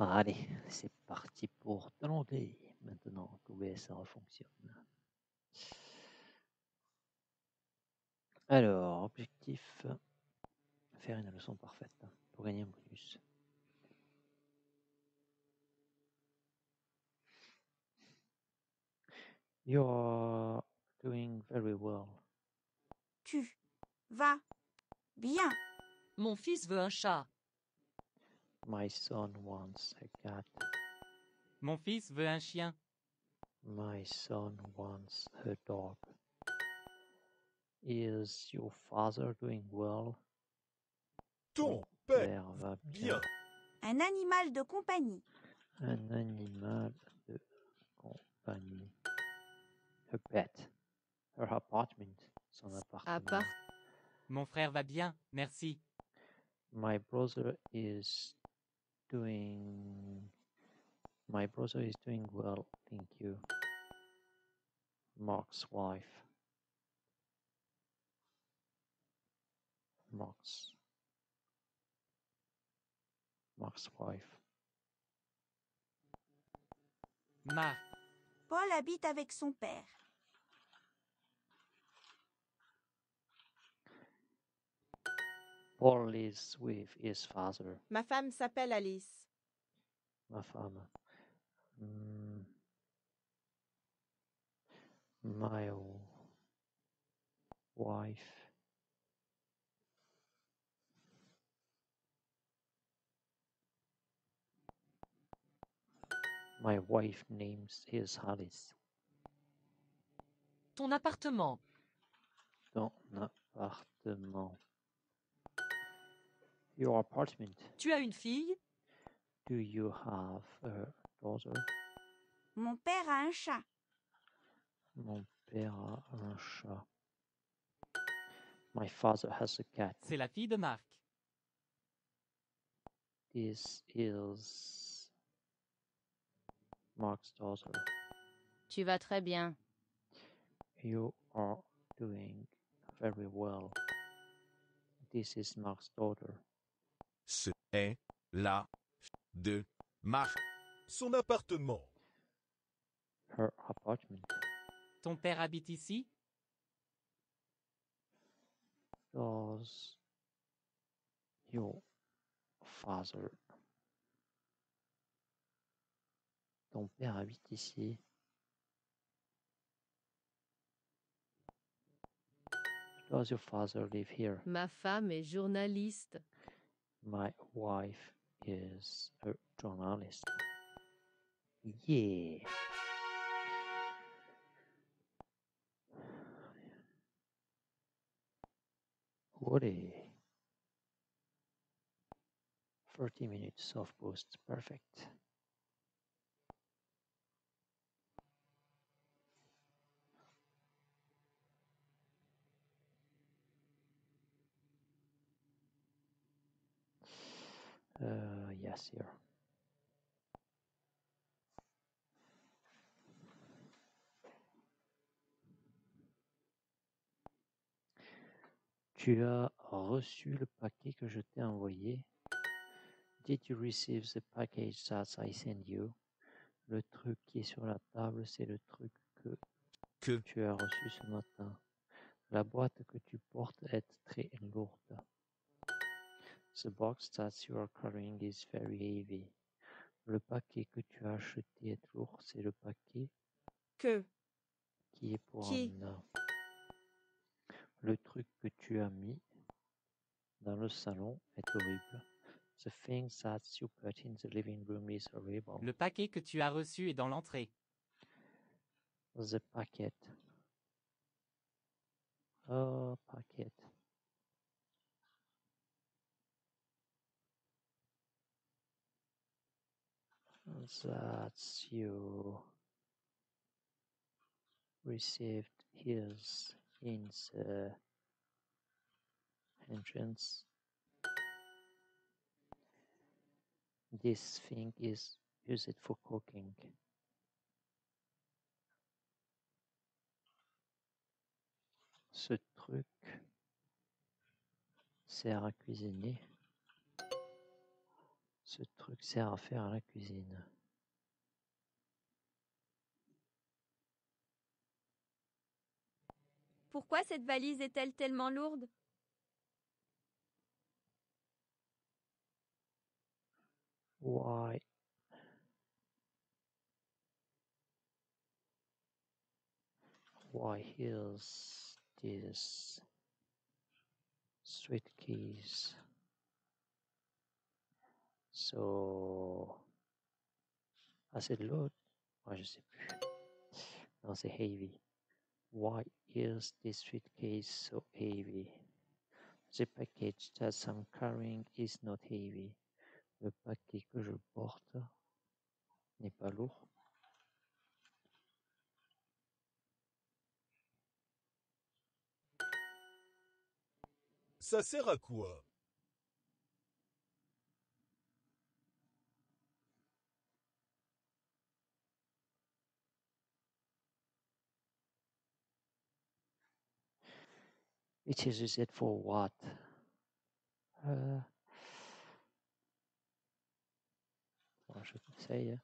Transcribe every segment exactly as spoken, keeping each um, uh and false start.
Allez, c'est parti pour Thaïlandais. Maintenant que O B S refonctionne. Alors, objectif, faire une leçon parfaite pour gagner un bonus. You are doing very well. Tu vas bien. Mon fils veut un chat. My son wants a cat. Mon fils veut un chien. My son wants a dog. Is your father doing well? Ton père va bien. Un animal de compagnie. Un animal de compagnie. Her pet. Her apartment. Son appartement. Appart. Mon frère va bien, merci. My brother is doing. My brother is doing well, thank you. Mark's wife. Mark's. Mark's wife. Ma. Paul habite avec son père. Paul is with his father. Ma femme s'appelle Alice. Ma femme. Mm. My wife. My wife names his Alice. Ton appartement. Ton appartement. Your apartment. Tu as une fille? Do you have a daughter? Mon père a un chat. Mon père a un chat. My father has a cat. C'est la fille de Marc. This is Mark's daughter. Tu vas très bien. You are doing very well. This is Mark's daughter. Ce est la de Marc. Son appartement. Her apartment. Ton père habite ici? Does your father. Ton père habite ici. Does your father live here? Ma femme est journaliste. My wife is a journalist. Yeah. Woody. Thirty minutes of posts, perfect. Uh, yes, here. Tu as reçu le paquet que je t'ai envoyé? Did you receive the package that I sent you? Le truc qui est sur la table, c'est le truc que, que tu as reçu ce matin. La boîte que tu portes est très lourde. The box that you are carrying is very heavy. Le paquet que tu as acheté est lourd, c'est le paquet que qui est pour qui? Anna. Le truc que tu as mis dans le salon est horrible. The thing that you put in the living room is horrible. Le paquet que tu as reçu est dans l'entrée. The packet. Oh, packet. That's you received his in the entrance. This thing is used for cooking. Ce truc sert à cuisiner. Ce truc sert à faire à la cuisine. Pourquoi cette valise est-elle tellement lourde? Why? Why is this street keys so assez de l'autre? Moi je sais plus. Non, c'est heavy. Why is this suitcase so heavy? The package that I'm carrying is not heavy. Le paquet que je porte n'est pas lourd. Ça sert à quoi? It is used for what? Uh, bon, je conseille.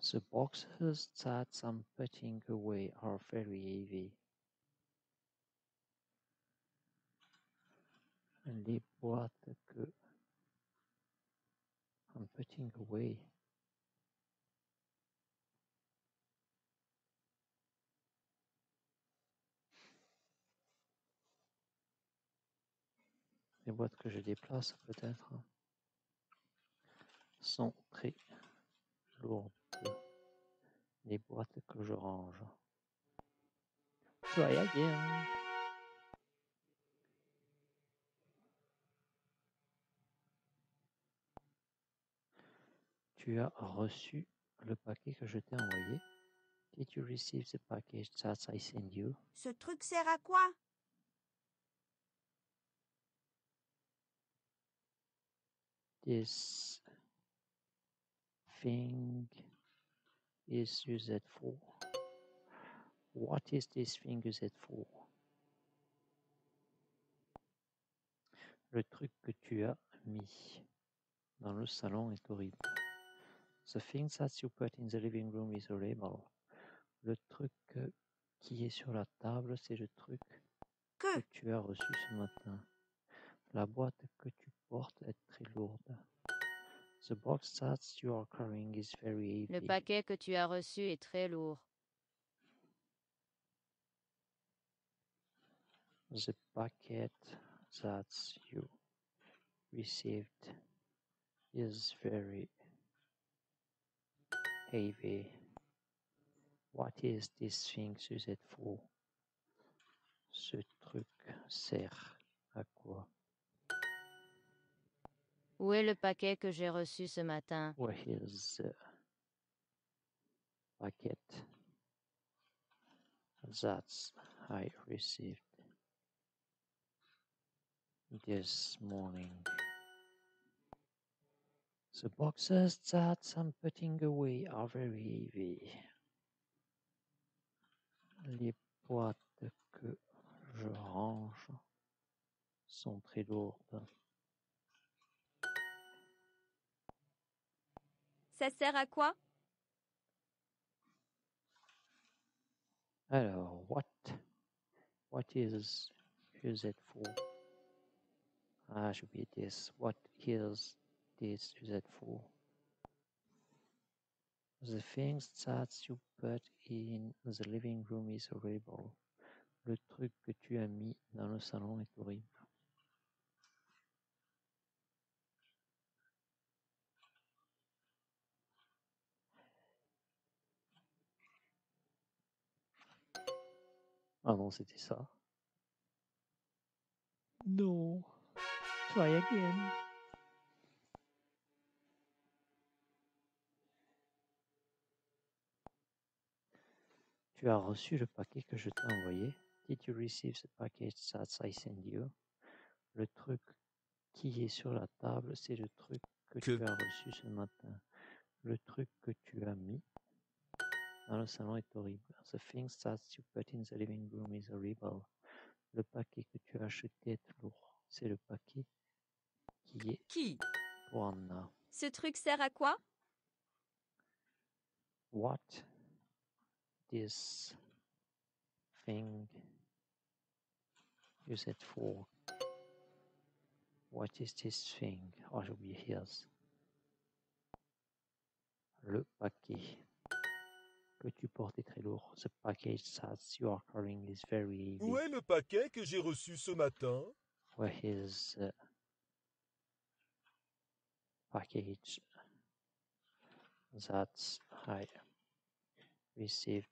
The boxes that I'm putting away are very heavy. Les boîtes que I'm putting away. Les boîtes que je déplace peut-être sont très lourdes. Les boîtes que je range. Try again. Tu as reçu le paquet que je t'ai envoyé. Did you receive the package that I sent you? Ce truc sert à quoi? This thing is used for. What is this thing used for? Le truc que tu as mis dans le salon est horrible. The thing that you put in the living room is horrible. Le truc qui est sur la table, c'est le truc que tu as reçu ce matin. La boîte que tu portes est très lourde. The box that you are carrying is very heavy. Le paquet que tu as reçu est très lourd. The packet that you received is very heavy. What is this thing used for? Ce truc sert à quoi? Où est le paquet que j'ai reçu ce matin? Where is the packet that I received this morning? The boxes that I'm putting away are very heavy. Les boîtes que je range sont très lourdes. Ça sert à quoi? Alors, what? What is used for? Ah, j'ai oublié this. What is this used for? The things that you put in the living room is horrible. Le truc que tu as mis dans le salon est horrible. Ah non, c'était ça. Non. Try again. Tu as reçu le paquet que je t'ai envoyé. Did you receive the package that I sent you? Le truc qui est sur la table, c'est le truc que, que tu as reçu ce matin. Le truc que tu as mis Dans le salon est horrible. The thing that you put in the living room is horrible. Le paquet que tu as acheté est lourd. C'est le paquet qui est... Qui? Pour Anna. Ce truc sert à quoi? What this thing is it for? What is this thing? Oh, j'ai oublié his. Le paquet que tu portes est très lourd. The package that you are carrying is very heavy. Où est le paquet que j'ai reçu ce matin? Where is the package that I received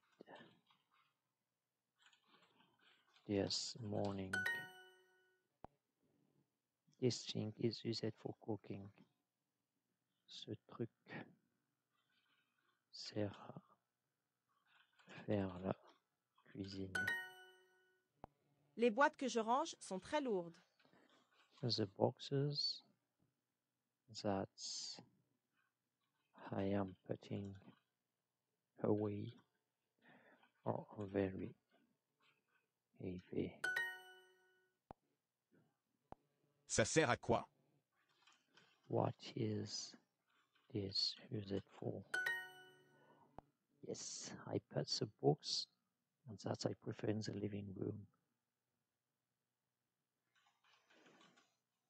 this morning? This thing is used for cooking. Ce truc sert à faire la cuisine. Les boîtes que je range sont très lourdes. The boxes that I am putting away are very heavy. Ça sert à quoi? What is this used for? Yes, I put the books and that I prefer in the living room.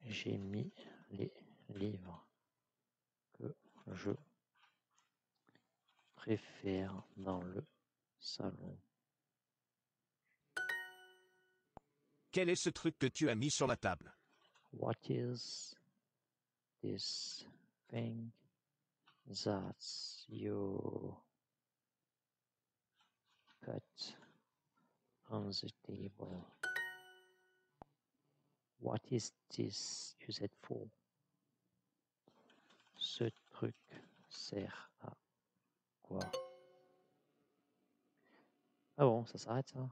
J'ai mis les livres que je préfère dans le salon. Quel est ce truc que tu as mis sur la table? What is this thing that you put on the table? What is this used for? Ce truc sert à quoi? Ah bon, ça s'arrête ça?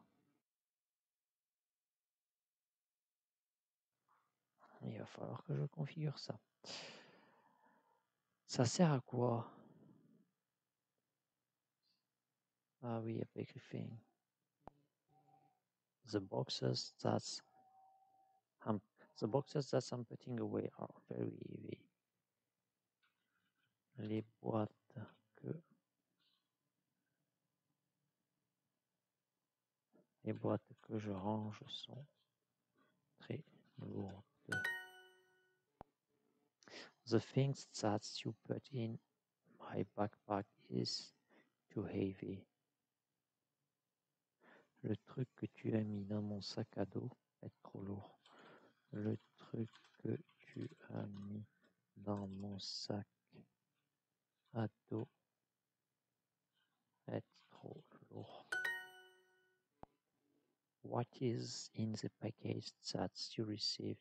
Il va falloir que je configure ça. Ça sert à quoi? Ah oui, il n'y a pas écrit thing. The boxes that I'm, the boxes that I'm putting away are very heavy. Les boîtes que les boîtes que je range sont très lourdes. The things that you put in my backpack is too heavy. Le truc que tu as mis dans mon sac à dos est trop lourd. Le truc que tu as mis dans mon sac à dos est trop lourd. What is in the package that you received?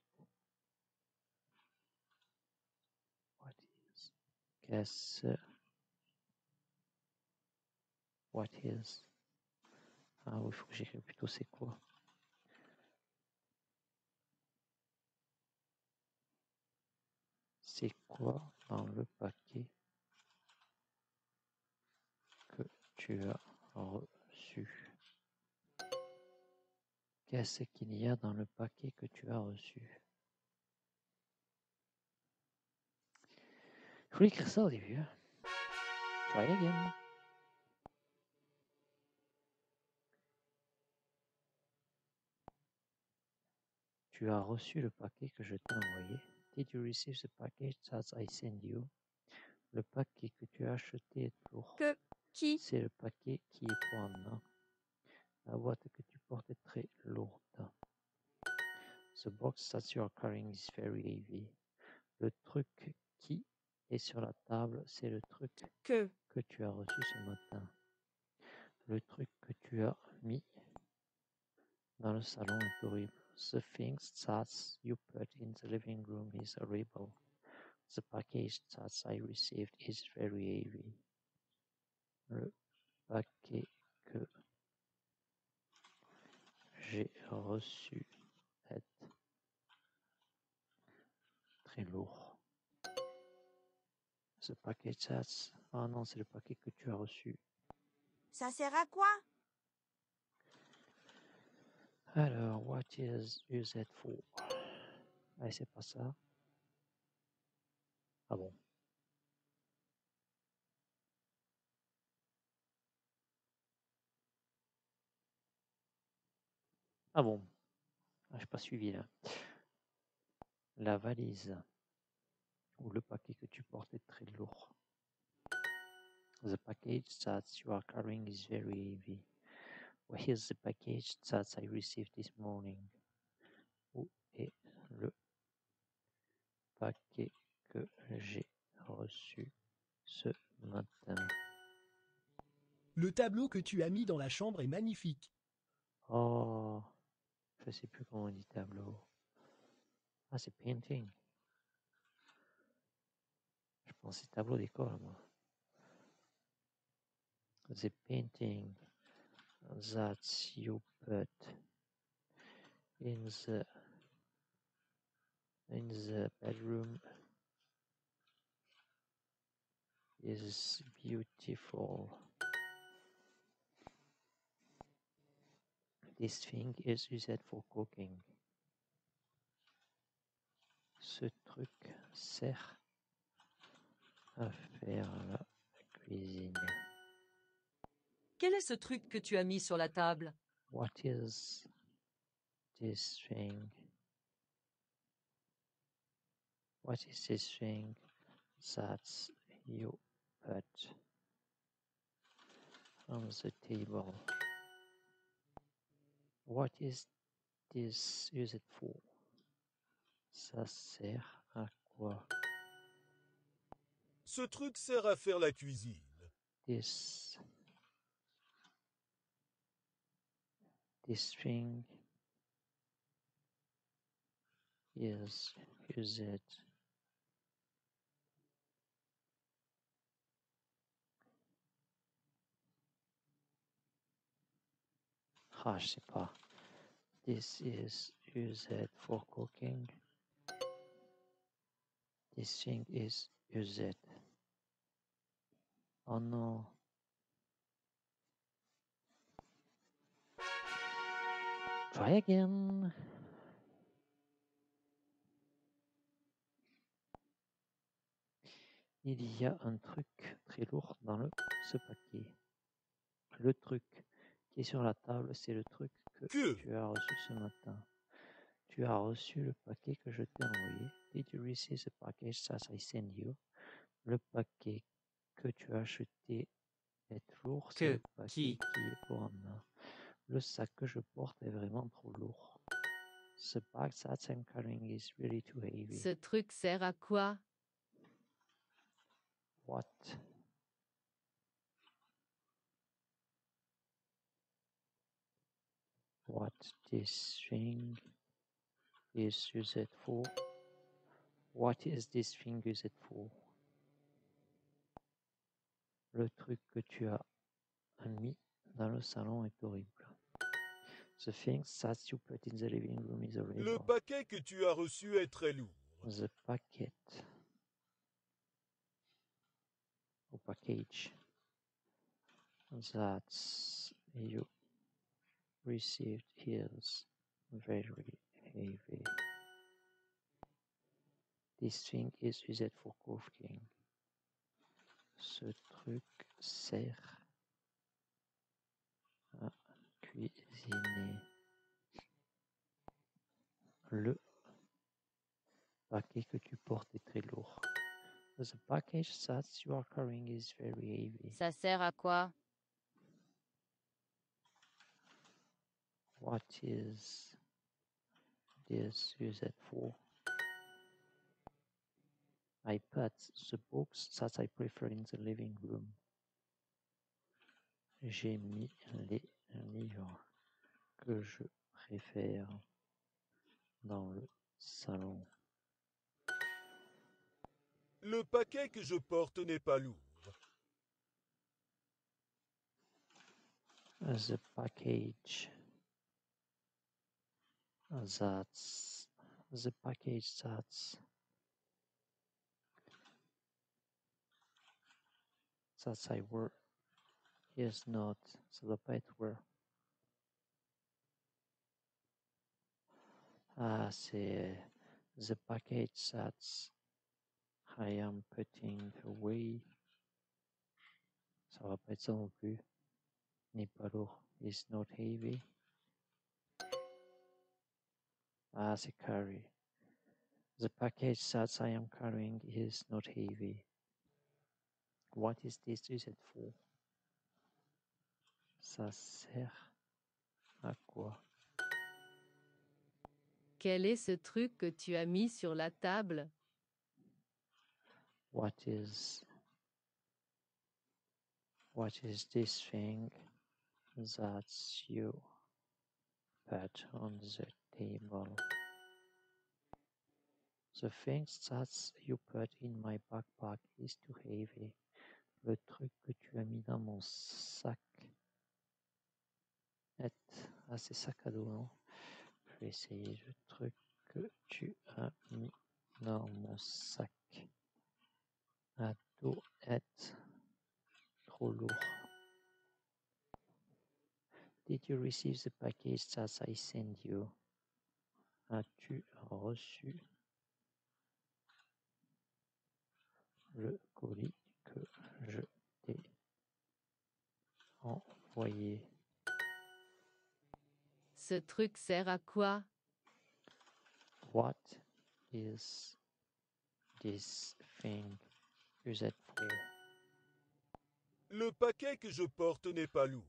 What is? Guess. Uh, what is? Ah oui, il faut que j'écrive plutôt c'est quoi. C'est quoi dans le paquet que tu as reçu? Qu'est-ce qu'il y a dans le paquet que tu as reçu? Je voulais écrire ça au début. Hein. Try again. Tu as reçu le paquet que je t'ai envoyé. Did you receive the package that I sent you? Le paquet que tu as acheté est lourd. Que qui? C'est le paquet qui est pour Anna. La boîte que tu portes est très lourde. The box that you are carrying is very heavy. Le truc qui est sur la table, c'est le truc que que tu as reçu ce matin. Le truc que tu as mis dans le salon est horrible. The things that you put in the living room is horrible. The package that I received is very heavy. Le paquet que j'ai reçu est très lourd. The package that... Ah non, c'est le paquet que tu as reçu. Ça sert à quoi? Alors, what is used for? Ah, c'est pas ça. Ah bon. Ah bon. Ah, je n'ai pas suivi là. La valise ou le paquet que tu portes est très lourd. The package that you are carrying is very heavy. Well, here's the package that I received this morning. Où est le paquet que j'ai reçu ce matin? Le tableau que tu as mis dans la chambre est magnifique. Oh, je sais plus comment on dit tableau. Ah, c'est painting. Je pensais tableau d'école, moi. The painting that you put in the in the bedroom is beautiful. This thing is used for cooking. Ce truc sert à faire la cuisine. Quel est ce truc que tu as mis sur la table? What is this thing? What is this thing that you put on the table? What is this used for? Ça sert à quoi? Ce truc sert à faire la cuisine. This, this thing is used ah, je sais pas. This is used for cooking. This thing is used. Oh non. Try again. Il y a un truc très lourd dans le, ce paquet. Le truc qui est sur la table, c'est le truc que, que tu as reçu ce matin. Tu as reçu le paquet que je t'ai envoyé. Did you receive the package that I sent you? Le paquet que tu as acheté est lourd. Que le paquet qui, qui est pour un main. Le sac que je porte est vraiment trop lourd. The bag that I'm carrying is really too heavy. Ce truc sert à quoi? What? What this thing is used for? What is this thing used for? Le truc que tu as mis dans le salon est horrible. The thing that you put in the living room is horrible. Le paquet que tu as reçu est très lourd. The packet. Ou package. That you received is very heavy. This thing is used for cooking. Ce truc sert à cuisiner. Le paquet que tu portes est très lourd. The package that you are carrying is very heavy. Ça sert à quoi? What is this used for? I put the books that I prefer in the living room. J'ai mis les livres que je préfère dans le salon. Le paquet que je porte n'est pas lourd. The package that's the package that's that I were is not the pathway. Ah, c'est the package that I am putting away. Ça va pas être ça non plus. N'est pas lourd. Is not heavy. Ah, c'est carry. The package that I am carrying is not heavy. What is this used for? Ça sert à quoi? Quel est ce truc que tu as mis sur la table? What is what is this thing that you put on the table? The things that you put in my backpack is too heavy. Le truc que tu as mis dans mon sac. Ah, c'est sac à dos, non? Je vais essayer le truc que tu as mis dans mon sac. À dos est trop lourd. Did you receive the package that I sent you? As-tu reçu le colis que je t'ai envoyé? Ce truc sert à quoi? What is this thing used for? Le paquet que je porte n'est pas lourd.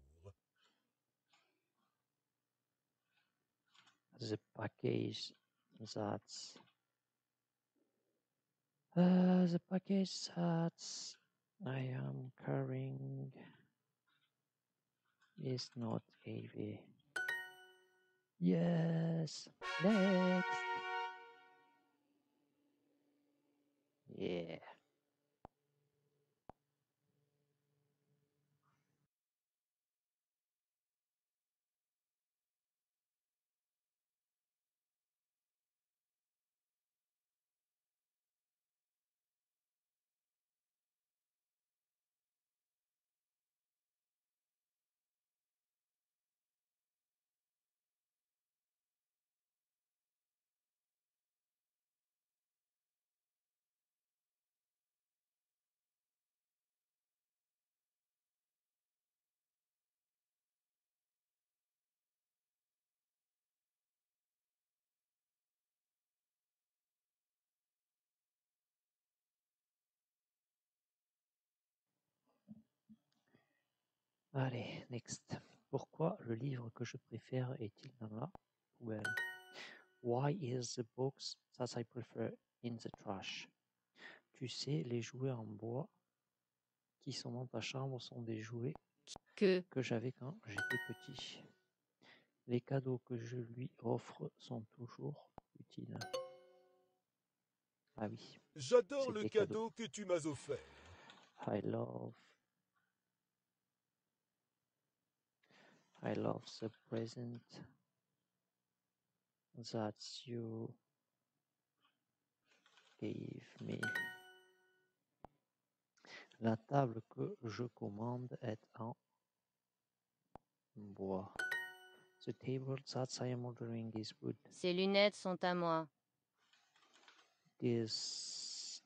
The package that uh, the package that I am carrying is not heavy. Yes, next. Yeah. Allez, next. Pourquoi le livre que je préfère est-il dans la poubelle? Why is the books that I prefer in the trash? Tu sais, les jouets en bois qui sont dans ta chambre sont des jouets que, que j'avais quand j'étais petit. Les cadeaux que je lui offre sont toujours utiles. Ah oui. J'adore le cadeau que tu m'as offert. I love I love the present that you gave me. La table que je commande est en bois. The table that I am ordering is wood. Ces lunettes sont à moi. These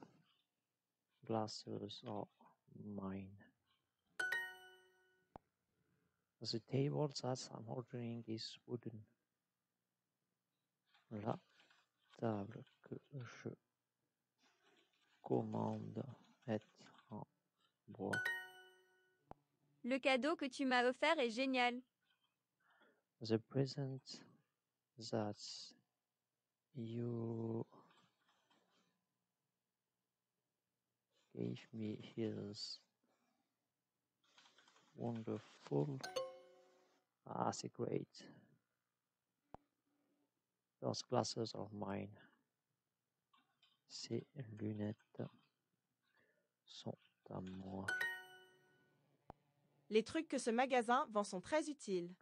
glasses are mine. The table that I'm ordering is wooden. La table que je commande est en bois. Le cadeau que tu m'as offert est génial. The present that you gave me is wonderful. Ah, c'est great. Those glasses are mine. Ces lunettes sont à moi. Les trucs que ce magasin vend sont très utiles.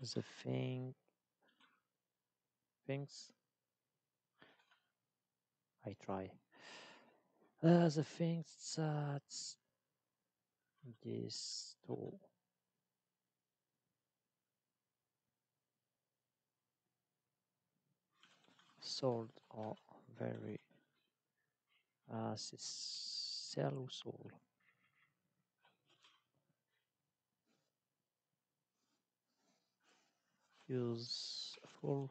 The thing, things I try. Uh, the things that jest tu. Salt or very uh, cell soul. Useful.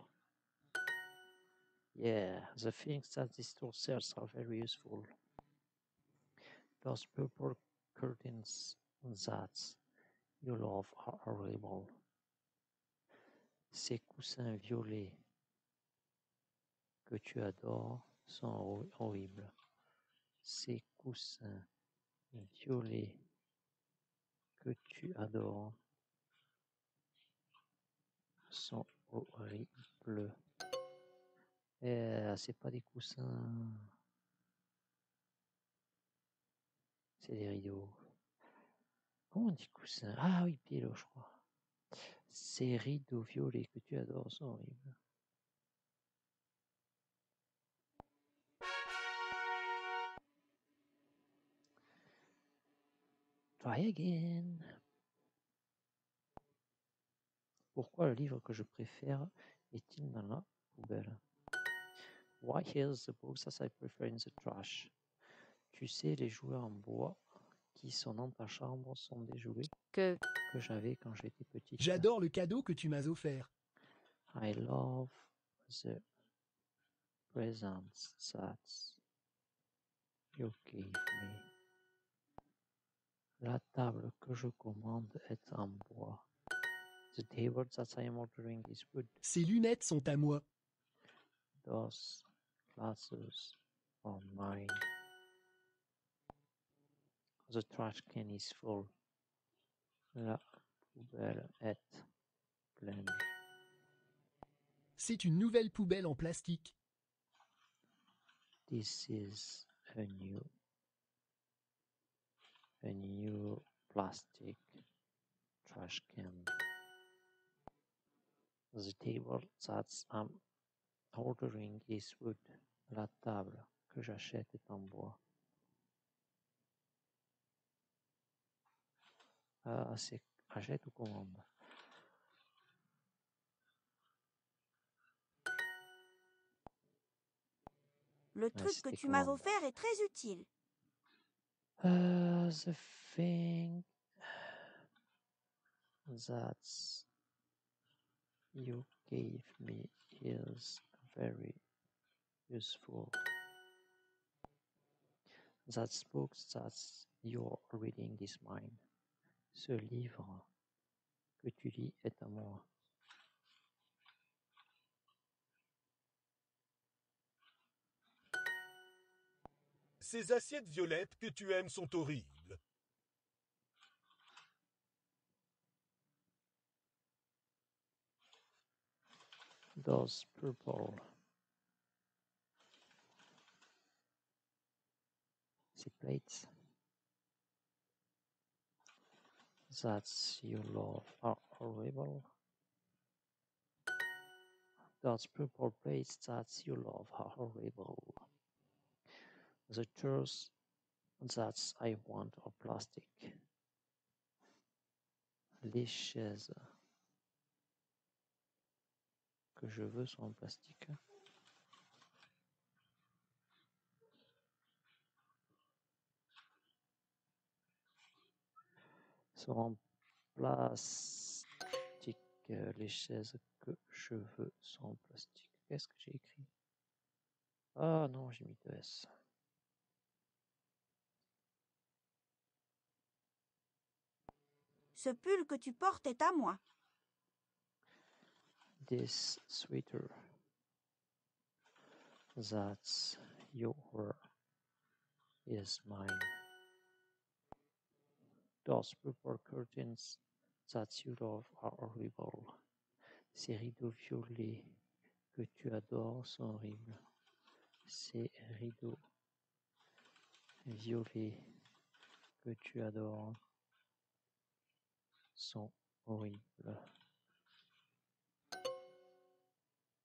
Yeah, the things that these two cells are very useful. Those purple curtains that you love are horrible. Ces coussins violets que tu adores sont horribles. Ces coussins violets que tu adores sont horribles. Eh, c'est pas des coussins, c'est des rideaux. Comment on dit coussin? Ah oui, pilot, je crois. Ces rideaux violets que tu adores sont horribles. Try again. Pourquoi le livre que je préfère est-il dans la poubelle? Why is the book that I prefer in the trash? Tu sais, les jouets en bois qui sont dans ta chambre sont des jouets que, que j'avais quand j'étais petite. J'adore le cadeau que tu m'as offert. I love the presents that you gave me. La table que je commande est en bois. The table that I am ordering is wood. Ces lunettes sont à moi. Those glasses are mine. The trash can is full. La poubelle est pleine. C'est une nouvelle poubelle en plastique. This is a new, a new plastic trash can. The table that's I'm ordering is wood. La table que j'achète est en bois. Ah, c'est achète ou commande. Le truc ah, que tu m'as offert est très utile. Uh, the thing that's you gave me is very useful. That book that you're reading is mine. Ce livre que tu lis est à moi. Ces assiettes violettes que tu aimes sont horribles. Those purple. Ces plates. That you love are horrible. Those purple plates that you love are horrible. The chairs that I want are plastic. Les chaises que je veux sont en plastique. En plastique, les chaises que je veux sont en plastique. Qu'est-ce que j'ai écrit? Ah non, j'ai mis deux S. Ce pull que tu portes est à moi. This sweater that you wear is mine. Those purple curtains that you love are horrible. Ces rideaux violets que tu adores sont horribles. Ces rideaux violets que tu adores sont horribles.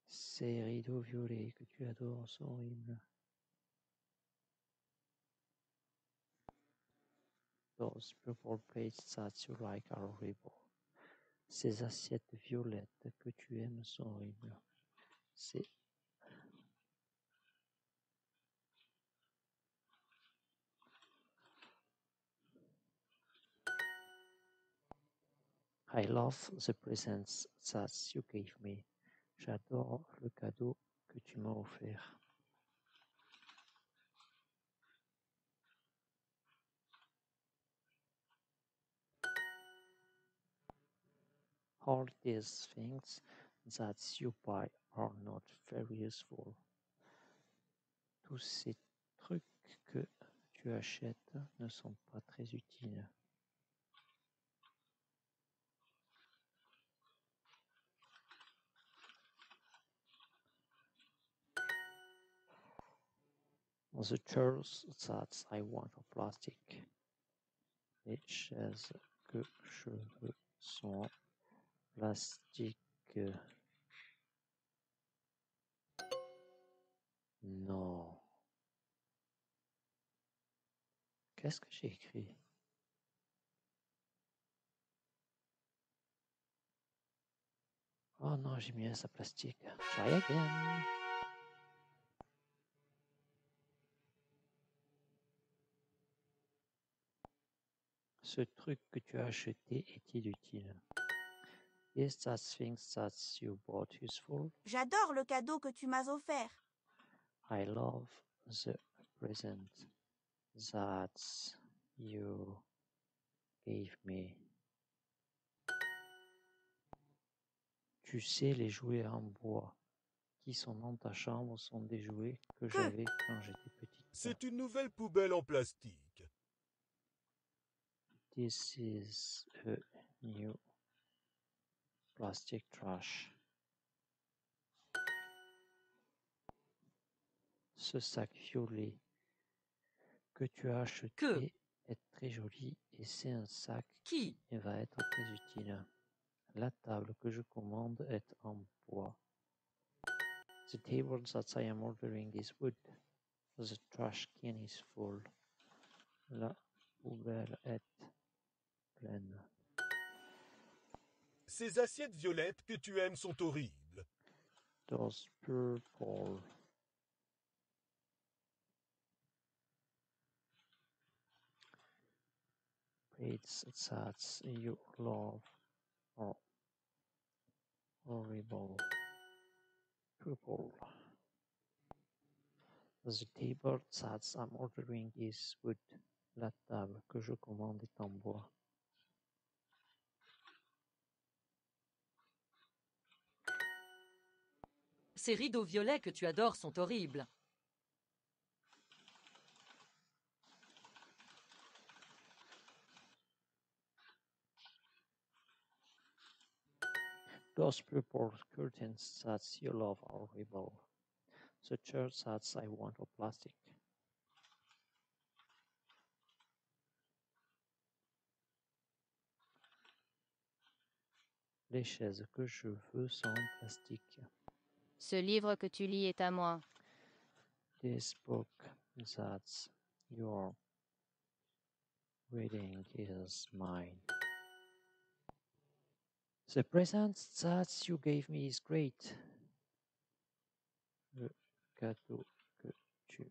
Ces rideaux violets que tu adores sont horribles. Those purple pages that you like are horrible. Ces assiettes violettes que tu aimes sont horribles. Ces... I love the presents that you gave me. J'adore le cadeau que tu m'as offert. All these things that you buy are not very useful. Tous ces trucs que tu achètes ne sont pas très utiles. The chairs that I want are plastic. Les chaises que je veux sont plastique. Non. Qu'est-ce que j'ai écrit? Oh non, j'ai mis ça plastique. Try again. Ce truc que tu as acheté est-il utile? Is that thing that you bought useful? J'adore le cadeau que tu m'as offert. I love the present that you gave me. Tu sais, les jouets en bois qui sont dans ta chambre sont des jouets que j'avais quand j'étais petite. C'est une nouvelle poubelle en plastique. This is a new plastic trash. Ce sac violet que tu as acheté que est très joli et c'est un sac qui et va être très utile. La table que je commande est en bois. The table that I am ordering is wood. The trash can is full. La poubelle est pleine. Ces assiettes violettes que tu aimes sont horribles. Those purple. Plates that you love are horrible. Purple. The table that I'm ordering is wood. La table que je commande est en bois. Ces rideaux violets que tu adores sont horribles. Those purple curtains that you love are horrible. The chairs that I want are plastic. Les chaises que je veux sont en plastique. Ce livre que tu lis est à moi. This book that you're reading is mine. The present that you gave me is great. Le cadeau que tu,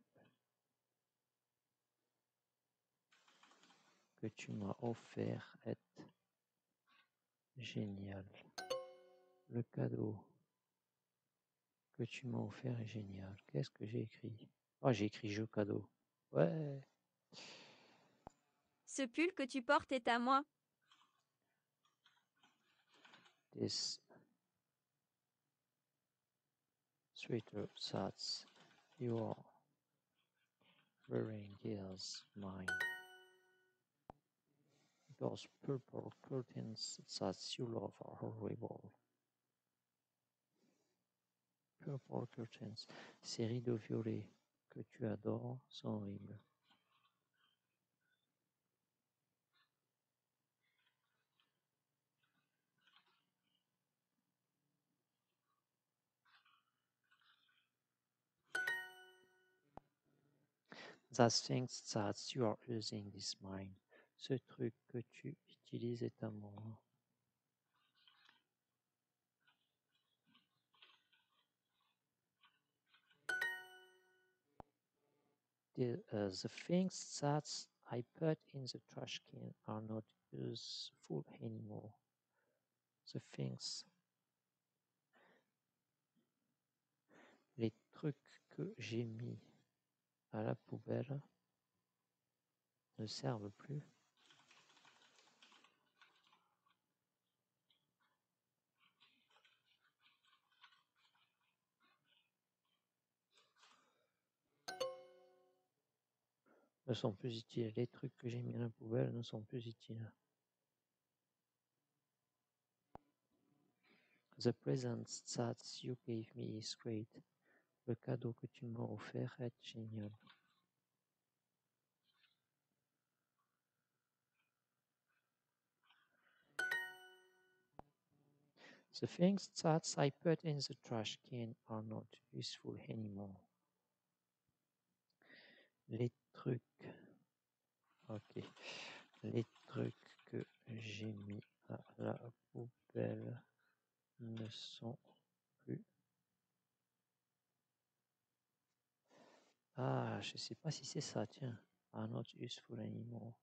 que tu m'as offert est génial. Le cadeau que tu m'as offert est génial. Qu'est-ce que j'ai écrit? Ah, oh, j'ai écrit jeu cadeau. Ouais. Ce pull que tu portes est à moi. This sweater that you are wearing is mine. Those purple curtains that you love are horrible. Purple curtains. Ces rideaux violets que tu adores sont horribles. That things that you are using is mine. Ce truc que tu utilises est à moi. The, uh, the things that I put in the trash can are not useful anymore. The things. Les trucs que j'ai mis à la poubelle ne servent plus. Ne sont plus utiles. Les trucs que j'ai mis à la poubelle ne sont plus utiles. The present that you gave me is great. Le cadeau que tu m'as offert est génial. The things that I put in the trash can are not useful anymore. Les trucs, ok, les trucs que j'ai mis à la poubelle ne sont plus. Ah, je sais pas si c'est ça, tiens. Are not useful anymore.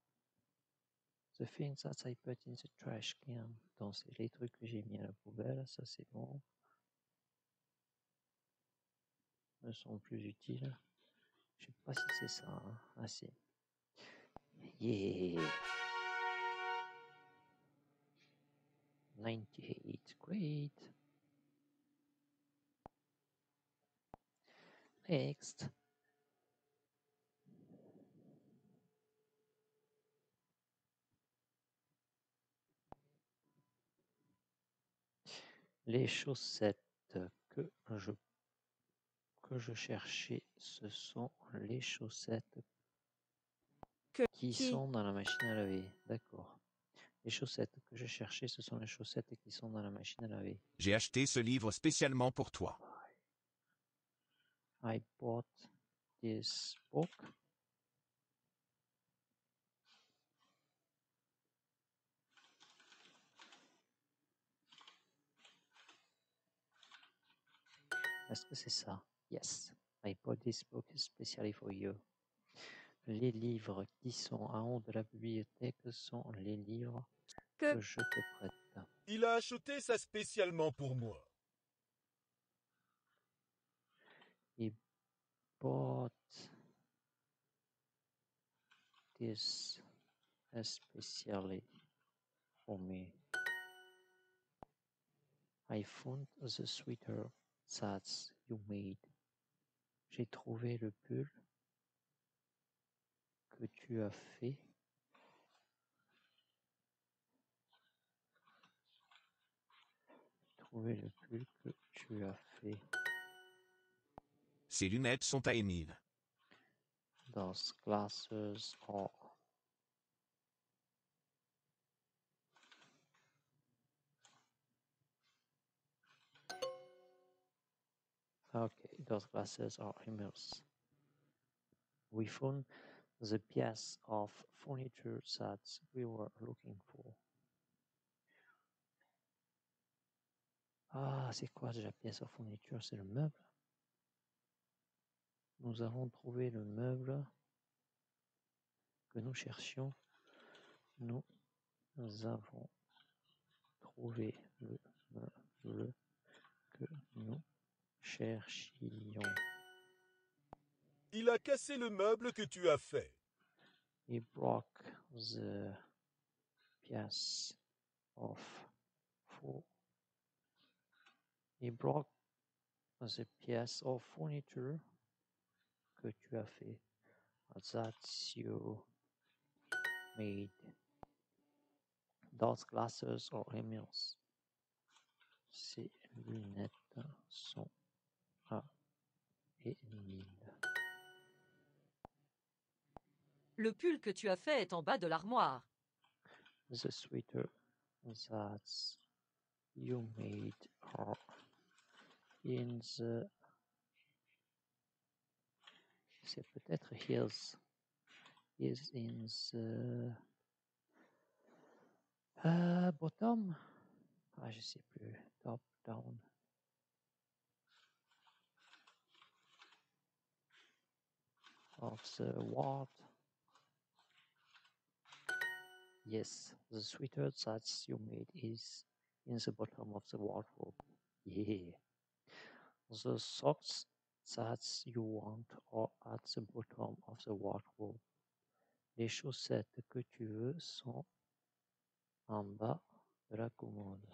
The things that I put in the trash can. Donc c'est les trucs que j'ai mis à la poubelle, ça c'est bon. Ne sont plus utiles. Je sais pas si c'est ça, hein. Ah si. Yeah. ninety-eight, great. Next. Les chaussettes que je que je cherchais, ce sont les chaussettes que qui sont dans la machine à laver. D'accord. Les chaussettes que je cherchais, ce sont les chaussettes qui sont dans la machine à laver. J'ai acheté ce livre spécialement pour toi. I bought this book Est-ce que c'est ça? Yes. I bought this book especially for you. Les livres qui sont en haut de la bibliothèque sont les livres que, que je te prête. Il a acheté ça spécialement pour moi. He bought this especially for me. I found the sweater that you made. J'ai trouvé le pull que tu as fait. Trouvé le pull que tu as fait. Ces lunettes sont à Émile. Those glasses are Okay, those glasses are immersed. We found the piece of furniture that we were looking for. Ah, c'est quoi déjà pièce de furniture? C'est le meuble. Nous avons trouvé le meuble que nous cherchions. Nous, nous avons trouvé le meuble que nous cherchions. Il a cassé le meuble que tu as fait. He broke the piece of furniture. He broke the piece of furniture que tu as fait. That you made. Those glasses are immense. Ces lunettes sont à Émile. Le pull que tu as fait est en bas de l'armoire. The sweater that you made are in the... C'est peut-être his. Is in the Euh, bottom? Ah, je sais plus. Top, down. Of the world. Yes, the sweeter that you made is in the bottom of the wardrobe. Yeah. The socks that you want are at the bottom of the wardrobe. Les chaussettes que tu veux sont en bas de la commode.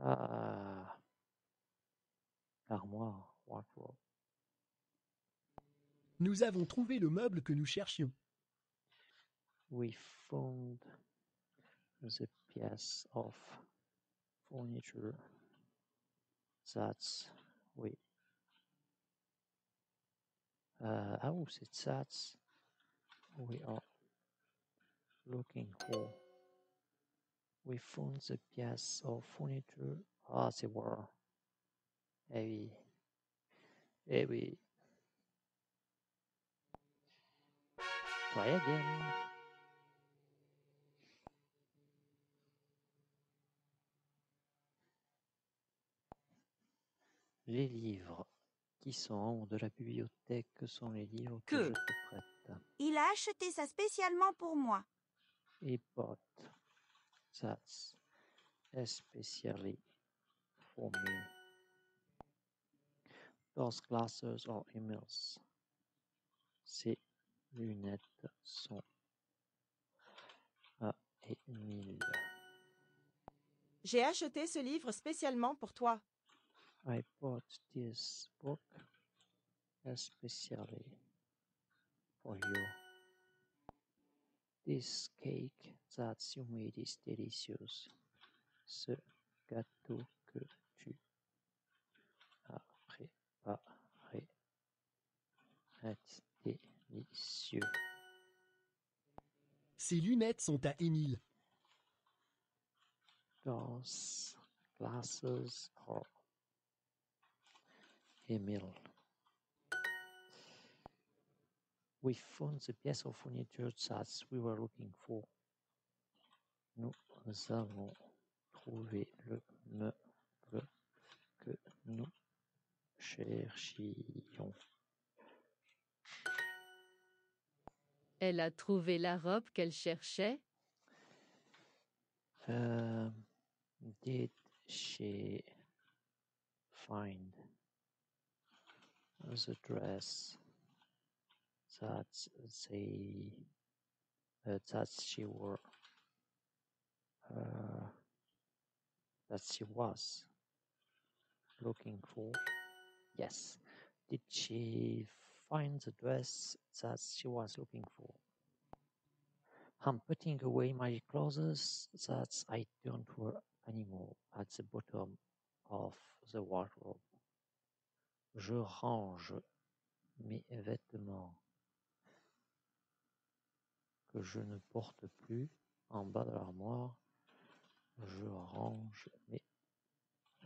Ah, armoire, wardrobe. Nous avons trouvé le meuble que nous cherchions. We found the piece of furniture that we... Uh, ah, oh, c'est ça. We are looking for... We found the piece of furniture. Ah, c'est war. Eh oui. Eh oui. Try again. Les livres qui sont de la bibliothèque sont les livres que, que je te prête. Il a acheté ça spécialement pour moi. He bought that especially for me. Those glasses are immense. Ces lunettes sont à Émile. J'ai acheté ce livre spécialement pour toi. I bought this book especially for you. This cake that you made is delicious. Ce gâteau que tu as préparé est délicieux. Ces lunettes sont à Émile. Those glasses are Emil. We found the piece of furniture that we were looking for. Nous avons trouvé le meuble que nous cherchions. Elle a trouvé la robe qu'elle cherchait. Uh, did she find the dress that they uh, that she wore uh, that she was looking for? Yes. Did she find the dress that she was looking for? I'm putting away my clothes that I don't wear anymore at the bottom of the wardrobe. Je range mes vêtements que je ne porte plus en bas de l'armoire. Je range mes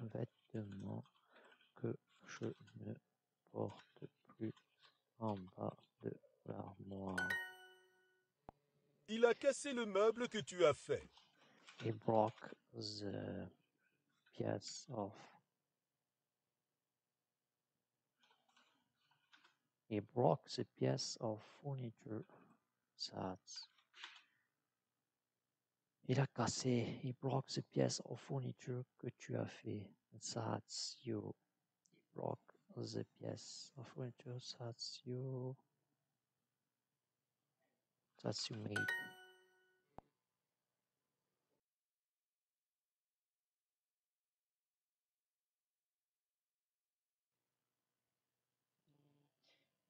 vêtements que je ne porte plus en bas de l'armoire. Il a cassé le meuble que tu as fait. He broke the piece of... He broke the piece of furniture that... Il a cassé. He broke the piece of furniture que tu as fait. That's you. He broke the piece of furniture that you... That you made.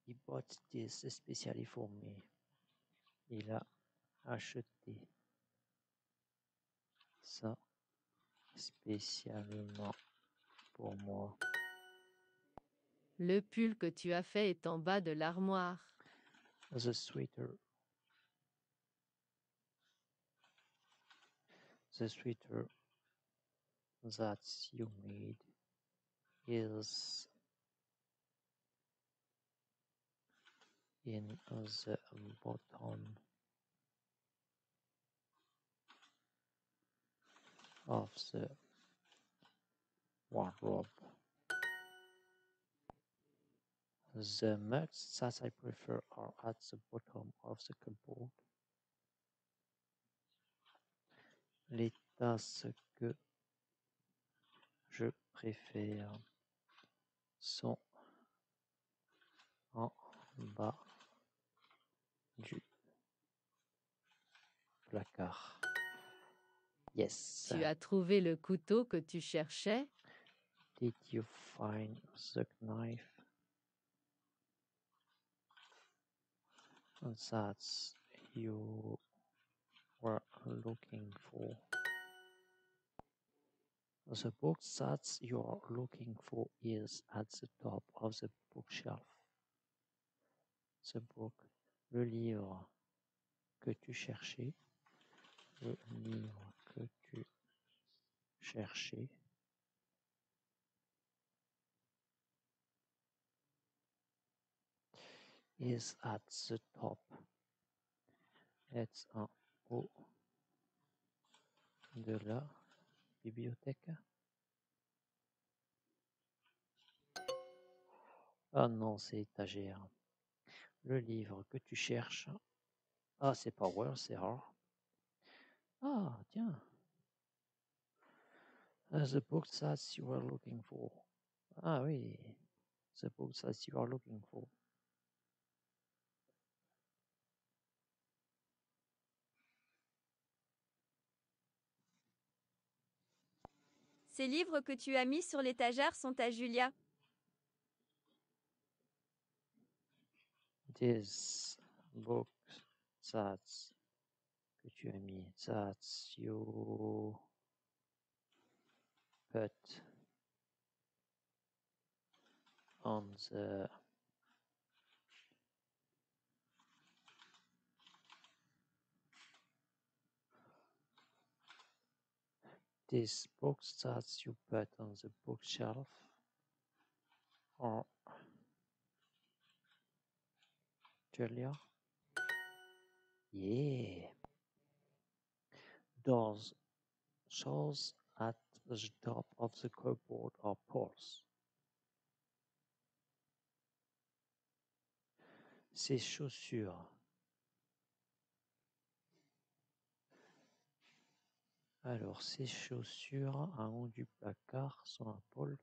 He bought this especially for me. Il a acheté ça spécialement pour moi. Le pull que tu as fait est en bas de l'armoire. The sweater. The sweater that you made is in the bottom of the wardrobe. The mugs that I prefer are at the bottom of the cupboard. Les tasses que je préfère sont en bas du placard. Yes. Tu as trouvé le couteau que tu cherchais? Did you find the knife that you were looking for? The book that you are looking for is at the top of the bookshelf. The book, le livre que tu cherchais, le livre que tu cherchais is at the top. Est en haut de la bibliothèque. Ah non, c'est étagère. Le livre que tu cherches. Ah, c'est pas Power, c'est rare. Ah, tiens. The book that you were looking for. Ah oui. The book that you are looking for. Ces livres que tu as mis sur l'étagère sont à Julia. These books that que tu as mis, that you put on the These books that you put on the bookshelf are Julia. Yeah. Those shelves at the top of the cupboard are Paul's. Ces chaussures Alors, ces chaussures en haut du placard sont à Paul.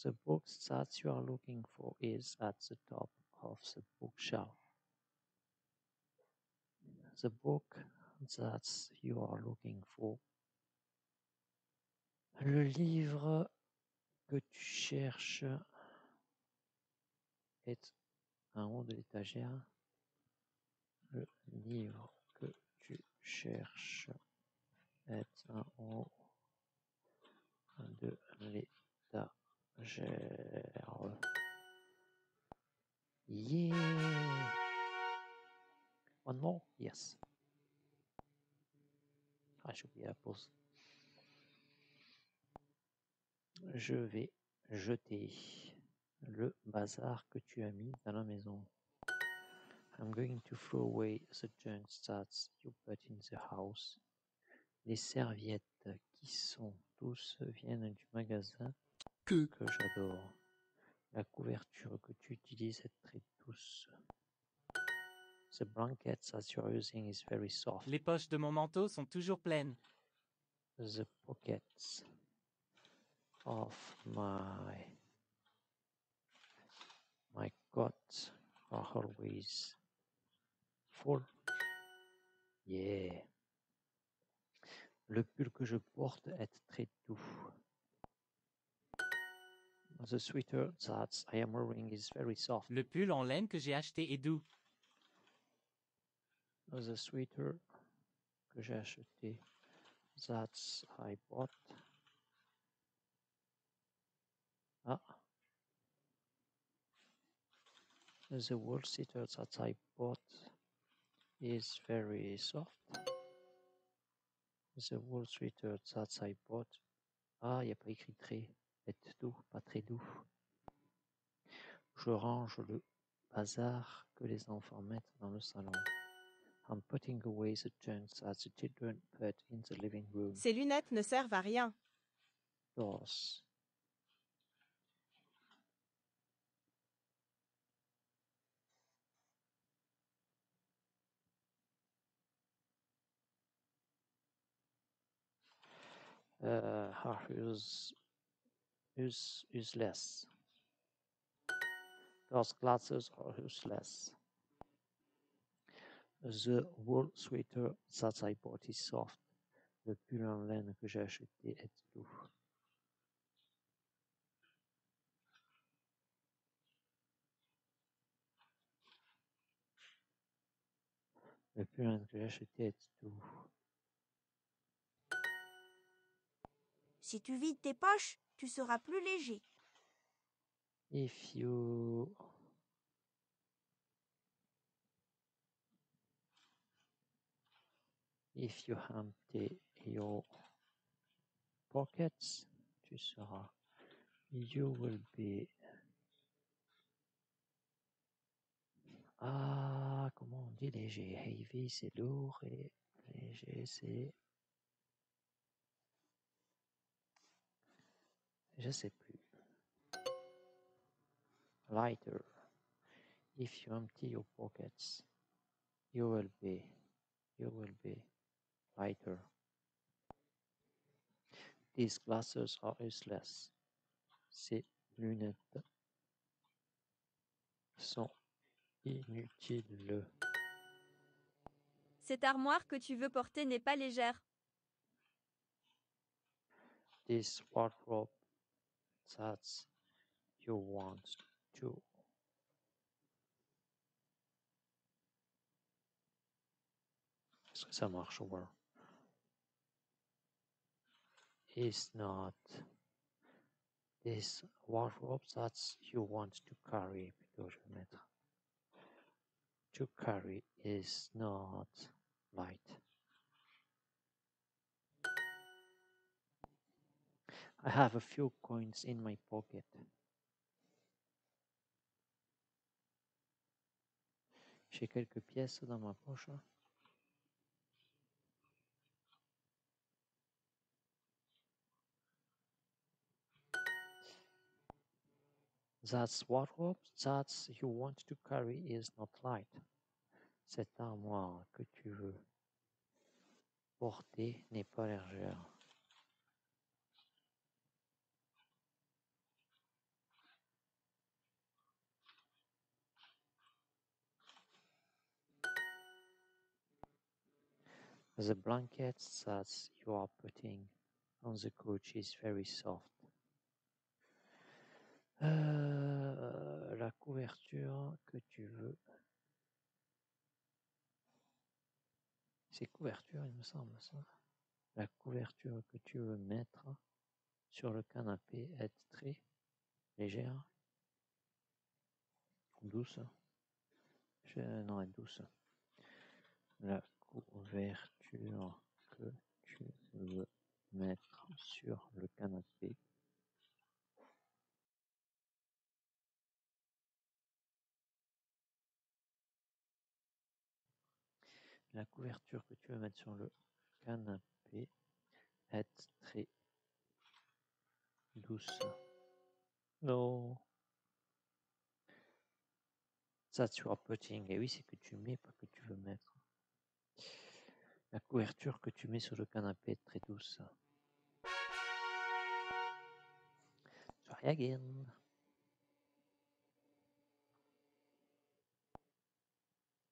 The book that you are looking for is at the top of the bookshelf. The book that you are looking for. Le livre que tu cherches est en haut de l'étagère. Le livre que tu cherches est en haut de l'étagère. Yeah! One more? Yes. Ah, j'ai oublié la pause. Je vais jeter le bazar que tu as mis dans la maison. I'm going to throw away the junk that you put in the house. Les serviettes qui sont tous viennent du magasin que, que j'adore. La couverture que tu utilises est très douce. The blanket that you're using is very soft. Les poches de mon manteau sont toujours pleines. The pockets of my my coats are always full. Yeah. Le pull que je porte est très doux. The sweater that I am wearing is very soft. Le pull en laine que j'ai acheté est doux. The sweater que j'ai acheté that I bought. Ah. The wool sweater that I bought is very soft. The wool sweater that I bought. Ah, il n'y a pas écrit très doux, pas très doux. Je range le bazar que les enfants mettent dans le salon. I'm putting away the junk that the children put in the living room. Ces lunettes ne servent à rien. Doors. Uh, are use, use, useless. Those glasses are useless. The wool sweater that I bought is soft. Le pull en laine que j'ai acheté est doux. Le pull en laine que j'ai acheté est doux. Si tu vides tes poches, tu seras plus léger. If you... If you empty your pockets, tu seras... You will be... Ah, comment on dit léger? Heavy, c'est lourd, et léger, c'est... Je sais plus. Lighter. If you empty your pockets, you will be, you will be lighter. These glasses are useless. Ces lunettes sont inutiles. Cette armoire que tu veux porter n'est pas légère. This wardrobe that you want to. Est-ce que ça marche ou pas? It's not this wardrobe that you want to carry. Plutôt je vais mettre to carry is not light. I have a few coins in my pocket. J'ai quelques pièces dans ma poche. That's wardrobe that you want to carry is not light. Cette armoire que tu veux porter n'est pas légère. The blanket that you are putting on the couch is very soft. Euh, la couverture que tu veux. C'est couverture, il me semble, ça. La couverture que tu veux mettre sur le canapé est très légère. Douce. Je... Non, elle est douce. La couverture que tu veux mettre sur le canapé. La couverture que tu veux mettre sur le canapé est très douce. Non. Ça, tu as putting. Et oui, c'est que tu mets, pas que tu veux mettre. La couverture que tu mets sur le canapé est très douce. Sorry again.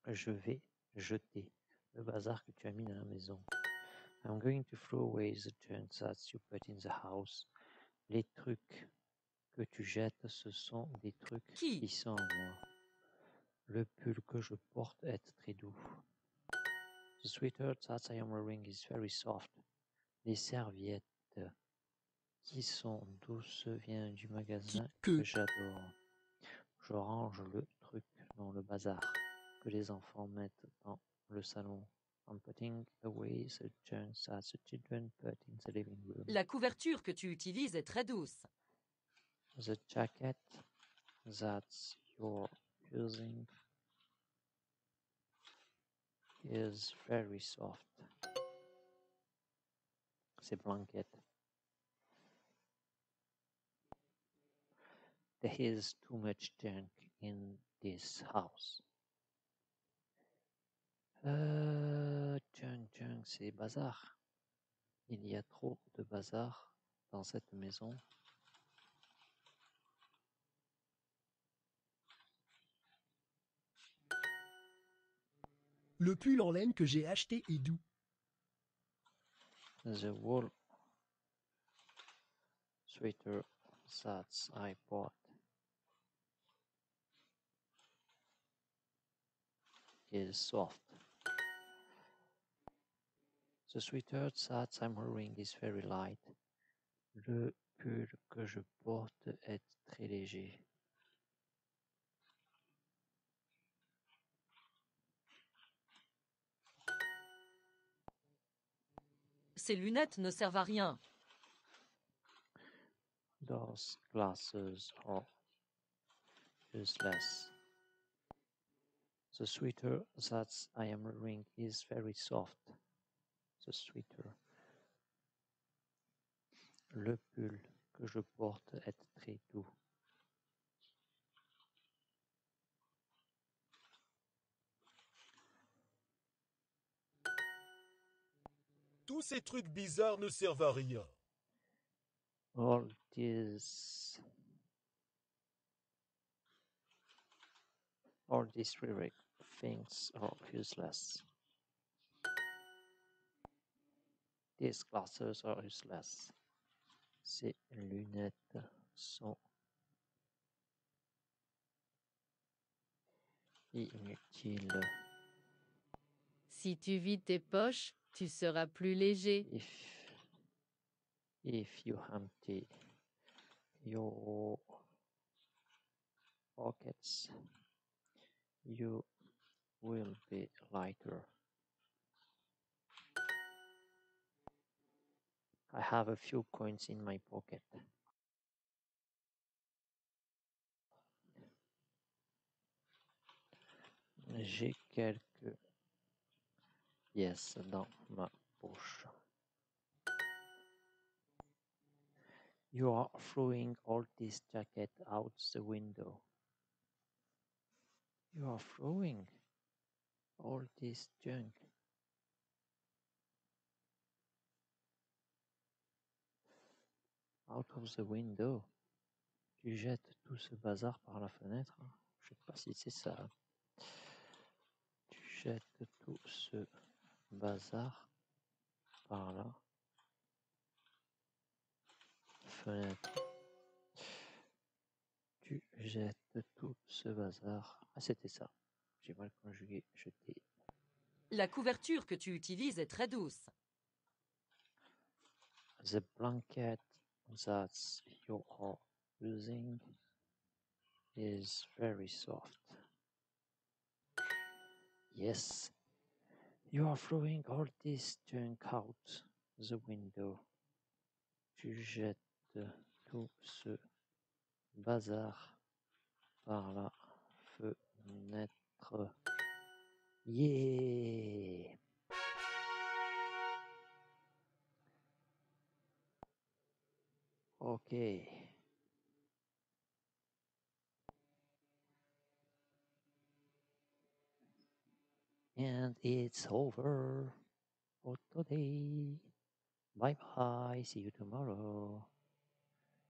Je vais jeter le bazar que tu as mis dans la maison. I'm going to throw away the junk that you put in the house. Les trucs que tu jettes, ce sont des trucs qui, qui sont en moi. Le pull que je porte est très doux. The sweater that I am wearing is very soft. Les serviettes qui sont douces viennent du magasin que j'adore. Je range le truc dans le bazar, que les enfants mettent dans le salon. I'm putting away the junk that the children put in the living room. La couverture que tu utilises est très douce. The jacket that you're using is very soft. C'est blanket. There is too much junk in this house. Euh, junk, junk, c'est bazar. Il y a trop de bazar dans cette maison. Le pull en laine que j'ai acheté est doux. The wool sweater that I bought is soft. The sweater that I'm wearing is very light. Le pull que je porte est très léger. Ces lunettes ne servent à rien. Those glasses are useless. The sweater that I am wearing is very soft. The sweater. Le pull que je porte est très doux. Tous ces trucs bizarres ne servent à rien. All these, all these weird things are useless. These glasses are useless. Ces lunettes sont inutiles. Si tu vides tes poches, tu seras plus léger. If, if you empty your pockets, you will be lighter. I have a few coins in my pocket. J'ai quelques pièces dans ma poche. You are throwing all this jacket out the window. You are throwing all this junk. Out of the window. Tu jettes tout ce bazar par la fenêtre. Je sais pas si c'est ça. Tu jettes tout ce bazar par la fenêtre. Tu jettes tout ce bazar. Ah, c'était ça. J'ai mal conjugué. Jeter. La couverture que tu utilises est très douce. The blanket that you are using is very soft. Yes, you are throwing all this junk out the window. Tu jettes tout ce bazar par la fenêtre. Yeah! Ok. And it's over for today. Bye bye. See you tomorrow.